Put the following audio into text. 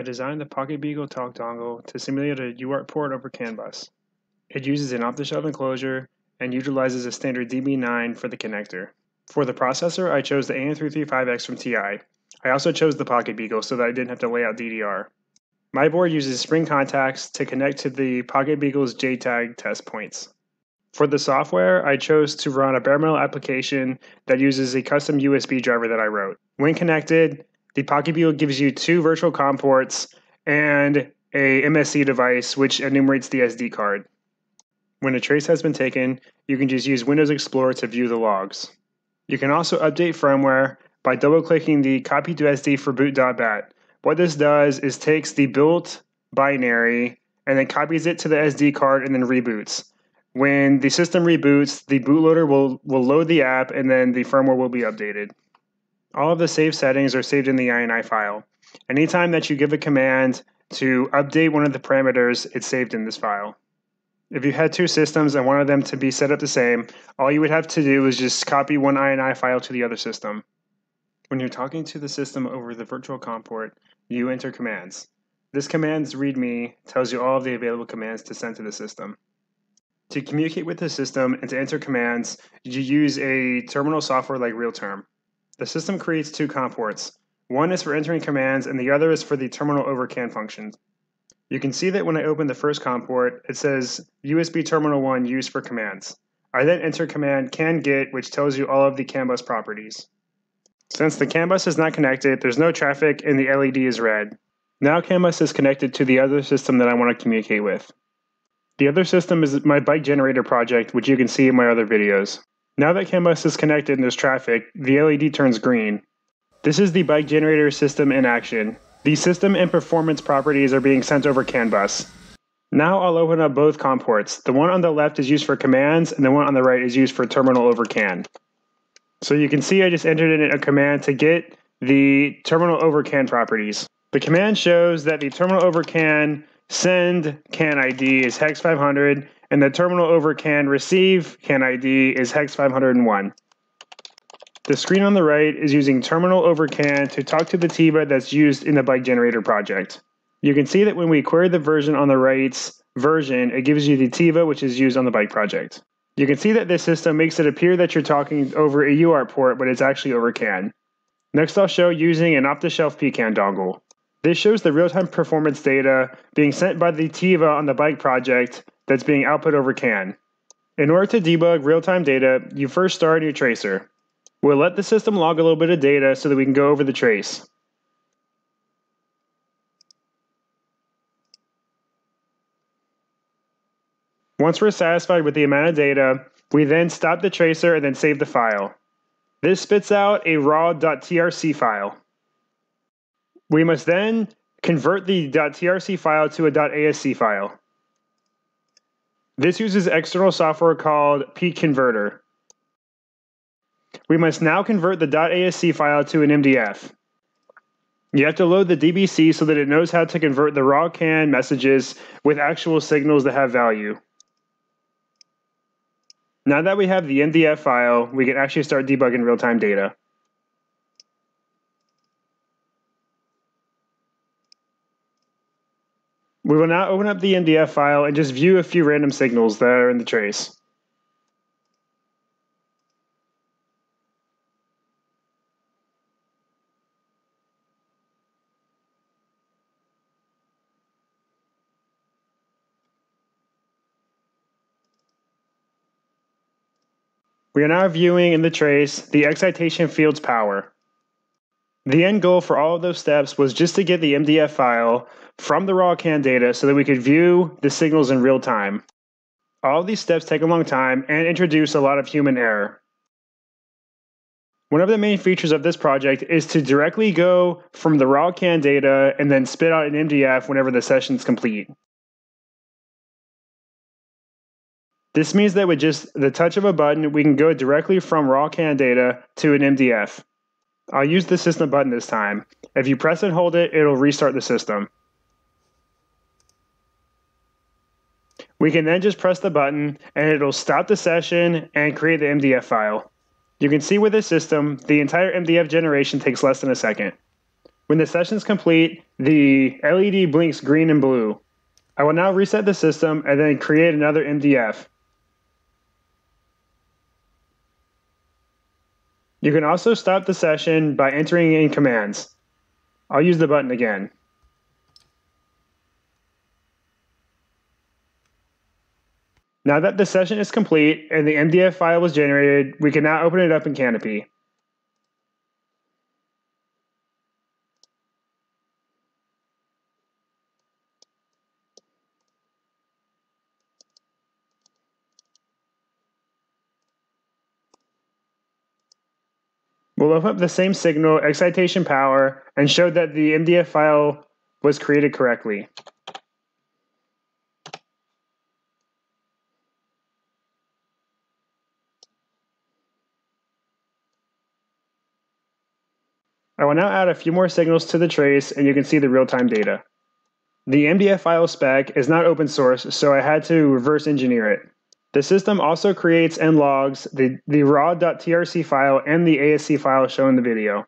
I designed the PocketBeagle Talk Dongle to simulate a UART port over CAN bus. It uses an off-the-shelf enclosure and utilizes a standard DB9 for the connector. For the processor, I chose the AM335X from TI. I also chose the PocketBeagle so that I didn't have to lay out DDR. My board uses spring contacts to connect to the PocketBeagle's JTAG test points. For the software, I chose to run a bare metal application that uses a custom USB driver that I wrote. When connected, the PocketBeagle gives you two virtual COM ports and a MSC device, which enumerates the SD card. When a trace has been taken, you can just use Windows Explorer to view the logs. You can also update firmware by double-clicking the Copy to SD for boot.bat. What this does is takes the built binary and then copies it to the SD card and then reboots. When the system reboots, the bootloader will load the app and then the firmware will be updated. All of the save settings are saved in the INI file. Anytime that you give a command to update one of the parameters, it's saved in this file. If you had two systems and wanted them to be set up the same, all you would have to do is just copy one INI file to the other system. When you're talking to the system over the virtual COM port, you enter commands. This command's README tells you all of the available commands to send to the system. To communicate with the system and to enter commands, you use a terminal software like RealTerm. The system creates two COM ports. One is for entering commands and the other is for the terminal over CAN functions. You can see that when I open the first COM port, it says USB terminal 1 used for commands. I then enter command CAN GET, which tells you all of the CAN bus properties. Since the CAN bus is not connected, there's no traffic and the LED is red. Now CAN bus is connected to the other system that I want to communicate with. The other system is my bike generator project, which you can see in my other videos. Now that CAN bus is connected and there's traffic, the LED turns green. This is the bike generator system in action. The system and performance properties are being sent over CAN bus. Now I'll open up both COM ports. The one on the left is used for commands and the one on the right is used for terminal over CAN. So you can see I just entered in a command to get the terminal over CAN properties. The command shows that the terminal over CAN send CAN ID is hex 500 and the terminal over CAN receive CAN ID is hex 501. The screen on the right is using terminal over CAN to talk to the TIVA that's used in the bike generator project. You can see that when we query the version on the right's version, it gives you the TIVA which is used on the bike project. You can see that this system makes it appear that you're talking over a UART port, but it's actually over CAN. Next I'll show using an off-the-shelf PCAN dongle. This shows the real-time performance data being sent by the TIVA on the bike project that's being output over CAN. In order to debug real-time data, you first start your tracer. We'll let the system log a little bit of data so that we can go over the trace. Once we're satisfied with the amount of data, we then stop the tracer and then save the file. This spits out a raw.trc file. We must then convert the .trc file to a .asc file. This uses external software called Peak Converter. We must now convert the .asc file to an MDF. You have to load the DBC so that it knows how to convert the raw CAN messages with actual signals that have value. Now that we have the MDF file, we can actually start debugging real-time data. We will now open up the MDF file and just view a few random signals that are in the trace. We are now viewing in the trace the excitation field's power. The end goal for all of those steps was just to get the MDF file from the raw CAN data so that we could view the signals in real time. All of these steps take a long time and introduce a lot of human error. One of the main features of this project is to directly go from the raw CAN data and then spit out an MDF whenever the session's complete. This means that with just the touch of a button, we can go directly from raw CAN data to an MDF. I'll use the system button this time. If you press and hold it, it'll restart the system. We can then just press the button and it'll stop the session and create the MDF file. You can see with this system, the entire MDF generation takes less than a second. When the session is complete, the LED blinks green and blue. I will now reset the system and then create another MDF. You can also stop the session by entering in commands. I'll use the button again. Now that the session is complete and the MDF file was generated, we can now open it up in Canopy. We'll open up the same signal, excitation power, and show that the MDF file was created correctly. I will now add a few more signals to the trace, and you can see the real-time data. The MDF file spec is not open source, so I had to reverse engineer it. The system also creates and logs the raw.trc file and the ASC file shown in the video.